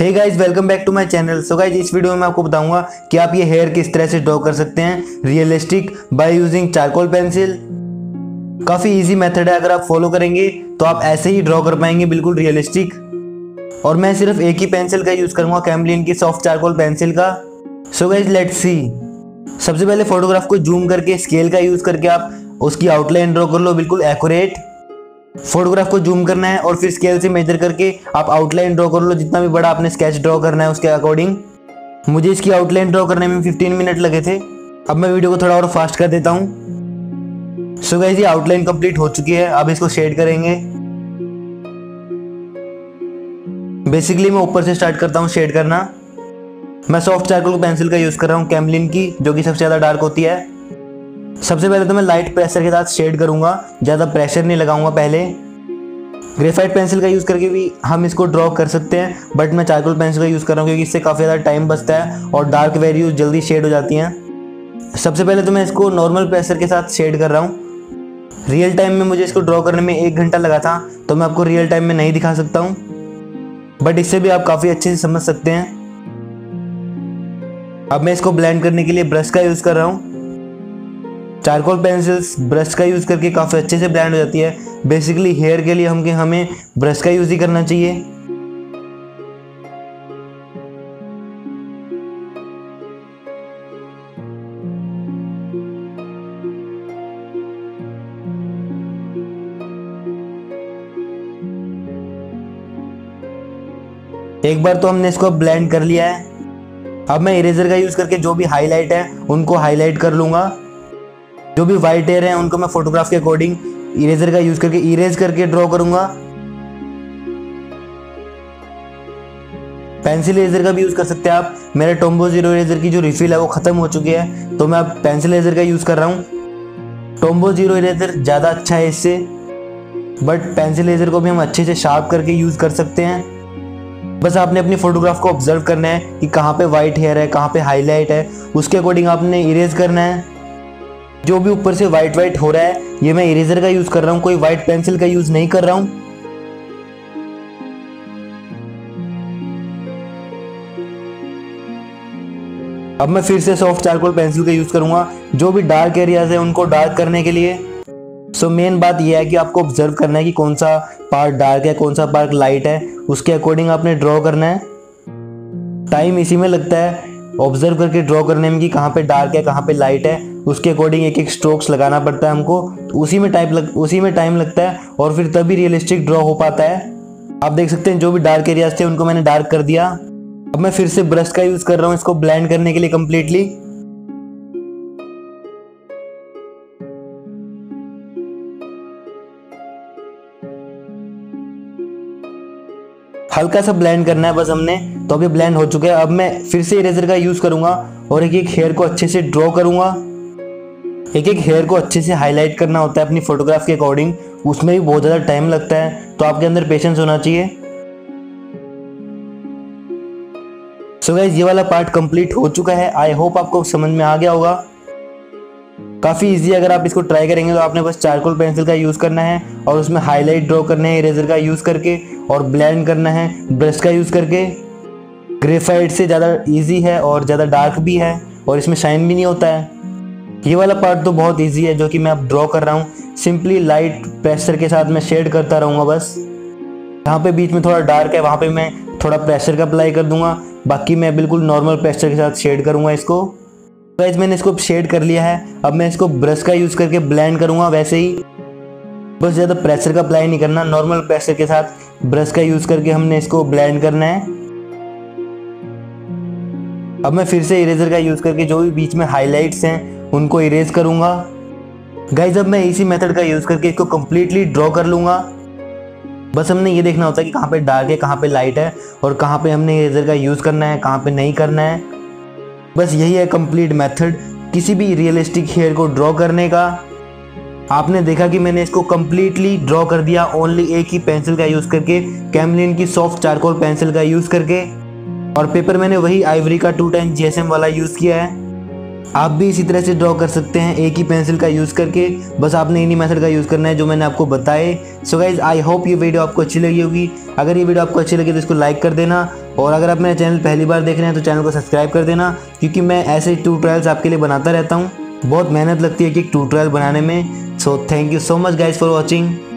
Hey guys welcome back to my channel. So guys इस video में मैं आपको बताऊंगा कि आप ये हेयर किस तरह से ड्रॉ कर सकते हैं realistic by using charcoal pencil. काफ़ी इजी मेथड है, अगर आप फॉलो करेंगे तो आप ऐसे ही ड्रॉ कर पाएंगे बिल्कुल रियलिस्टिक। और मैं सिर्फ एक ही पेंसिल का यूज़ करूँगा, कैमलिन की सॉफ्ट चारकोल पेंसिल का। So guys let's see. सबसे पहले फोटोग्राफ को जूम करके स्केल का यूज़ करके आप उसकी आउटलाइन ड्रॉ कर लो बिल्कुल एक्यूरेट। फोटोग्राफ को जूम करना है और फिर स्केल से मेजर करके आप आउटलाइन ड्रॉ कर लो, जितना भी बड़ा आपने स्केच ड्रॉ करना है उसके अकॉर्डिंग। मुझे इसकी आउटलाइन ड्रॉ करने में 15 मिनट लगे थे। अब मैं वीडियो को थोड़ा और फास्ट कर देता हूँ। सो गाइस ये आउटलाइन कंप्लीट हो चुकी है, अब इसको शेड करेंगे। बेसिकली मैं ऊपर से स्टार्ट करता हूँ शेड करना। मैं सॉफ्ट चारकोल पेंसिल का यूज़ कर रहा हूँ कैमलिन की, जो कि सबसे ज़्यादा डार्क होती है। सबसे पहले तो मैं लाइट प्रेशर के साथ शेड करूंगा, ज़्यादा प्रेशर नहीं लगाऊंगा। पहले ग्रेफाइट पेंसिल का यूज़ करके भी हम इसको ड्रॉ कर सकते हैं, बट मैं चारकोल पेंसिल का यूज़ कर रहा हूँ क्योंकि इससे काफ़ी ज़्यादा टाइम बचता है और डार्क वैल्यूज जल्दी शेड हो जाती हैं। सबसे पहले तो मैं इसको नॉर्मल प्रेशर के साथ शेड कर रहा हूँ। रियल टाइम में मुझे इसको ड्रॉ करने में 1 घंटा लगा था, तो मैं आपको रियल टाइम में नहीं दिखा सकता हूँ, बट इससे भी आप काफ़ी अच्छे से समझ सकते हैं। अब मैं इसको ब्लेंड करने के लिए ब्रश का यूज़ कर रहा हूँ। चारकोल पेंसिल्स ब्रश का यूज़ करके काफ़ी अच्छे से ब्लेंड हो जाती है। बेसिकली हेयर के लिए हमें ब्रश का यूज़ ही करना चाहिए। एक बार तो हमने इसको ब्लेंड कर लिया है। अब मैं इरेजर का यूज़ करके जो भी हाईलाइट है उनको हाईलाइट कर लूँगा। जो भी वाइट हेयर हैं उनको मैं फोटोग्राफ के अकॉर्डिंग इरेजर का यूज़ करके इरेज करके ड्रॉ करूंगा। पेंसिल इरेजर का भी यूज़ कर सकते हैं आप। मेरे टोम्बो ज़ीरो इरेजर की जो रिफिल है वो ख़त्म हो चुकी है, तो मैं अब पेंसिल इरेजर का यूज़ कर रहा हूँ। टोम्बो ज़ीरो इरेजर ज़्यादा अच्छा है इससे, बट पेंसिल इरेजर को भी हम अच्छे से शार्प करके यूज़ कर सकते हैं। बस आपने अपनी फ़ोटोग्राफ को ऑब्जर्व करना है कि कहाँ पर वाइट हेयर है, कहाँ पर हाईलाइट है, उसके अकॉर्डिंग आपने इरेज करना है। जो भी ऊपर से वाइट हो रहा है ये मैं इरेजर का यूज़ कर रहा हूँ, कोई वाइट पेंसिल का यूज़ नहीं कर रहा हूँ। अब मैं फिर से सॉफ्ट चारकोल पेंसिल का यूज़ करूँगा जो भी डार्क एरियाज हैं उनको डार्क करने के लिए। सो मेन बात यह है कि आपको ऑब्जर्व करना है कि कौन सा पार्ट डार्क है, कौन सा पार्ट लाइट है, उसके अकॉर्डिंग आपने ड्रॉ करना है। टाइम इसी में लगता है ऑब्जर्व करके ड्रॉ करने में कि कहाँ पे डार्क है, कहाँ पे लाइट है, उसके अकॉर्डिंग एक एक स्ट्रोक्स लगाना पड़ता है हमको। तो उसी में टाइम लगता है और फिर तभी रियलिस्टिक ड्रॉ हो पाता है। आप देख सकते हैं जो भी डार्क एरियाज थे उनको मैंने डार्क कर दिया। अब मैं फिर से ब्रश का यूज़ कर रहा हूँ इसको ब्लेंड करने के लिए कम्प्लीटली। हल्का सा ब्लेंड करना है बस हमने, तो अभी ब्लेंड हो चुका है। अब मैं फिर से इरेजर का यूज़ करूँगा और एक एक हेयर को अच्छे से ड्रॉ करूँगा। एक एक हेयर को अच्छे से हाईलाइट करना होता है अपनी फ़ोटोग्राफ के अकॉर्डिंग, उसमें भी बहुत ज़्यादा टाइम लगता है, तो आपके अंदर पेशेंस होना चाहिए। सो गाइस ये वाला पार्ट कंप्लीट हो चुका है। आई होप आपको समझ में आ गया होगा। काफ़ी ईजी है, अगर आप इसको ट्राई करेंगे तो आपने बस चारकोल पेंसिल का यूज़ करना है और उसमें हाईलाइट ड्रॉ करना है इरेजर का यूज़ करके और ब्लेंड करना है ब्रश का यूज़ करके। ग्रेफाइट से ज़्यादा इजी है और ज़्यादा डार्क भी है और इसमें शाइन भी नहीं होता है। ये वाला पार्ट तो बहुत ईजी है जो कि मैं अब ड्रॉ कर रहा हूँ। सिंपली लाइट प्रेशर के साथ मैं शेड करता रहूँगा बस। जहाँ पे बीच में थोड़ा डार्क है वहाँ पे मैं थोड़ा प्रेशर का अप्लाई कर दूँगा, बाकी मैं बिल्कुल नॉर्मल प्रेशर के साथ शेड करूँगा इसको। गाइस मैंने इसको शेड कर लिया है। अब मैं इसको ब्रश का यूज़ करके ब्लेंड करूँगा वैसे ही, बस ज़्यादा प्रेशर का अप्लाई नहीं करना। नॉर्मल प्रेशर के साथ ब्रश का यूज़ करके हमने इसको ब्लेंड करना है। अब मैं फिर से इरेजर का यूज़ करके जो भी बीच में हाईलाइट्स हैं उनको इरेज करूँगा। गाइस अब मैं इसी मेथड का यूज़ करके इसको कम्प्लीटली ड्रॉ कर लूँगा। बस हमने ये देखना होता है कि कहाँ पर डार्क है, कहाँ पर लाइट है और कहाँ पर हमने इरेजर का यूज़ करना है, कहाँ पर नहीं करना है। बस यही है कंप्लीट मेथड किसी भी रियलिस्टिक हेयर को ड्रॉ करने का। आपने देखा कि मैंने इसको कम्प्लीटली ड्रॉ कर दिया ओनली एक ही पेंसिल का यूज़ करके, कैमलिन की सॉफ्ट चारकोल पेंसिल का यूज़ करके। और पेपर मैंने वही आइवरी का 210 GSM वाला यूज़ किया है। आप भी इसी तरह से ड्रॉ कर सकते हैं एक ही पेंसिल का यूज़ करके, बस आपने इन्हीं मेथड का यूज़ करना है जो मैंने आपको बताए। सो गाइज आई होप ये वीडियो आपको अच्छी लगी होगी। अगर ये वीडियो आपको अच्छी लगी तो इसको लाइक कर देना। और अगर आप मेरे चैनल पहली बार देख रहे हैं तो चैनल को सब्सक्राइब कर देना, क्योंकि मैं ऐसे ट्यूटोरियल्स आपके लिए बनाता रहता हूँ। बहुत मेहनत लगती है कि एक ट्यूटोरियल बनाने में। So thank you so much guys for watching.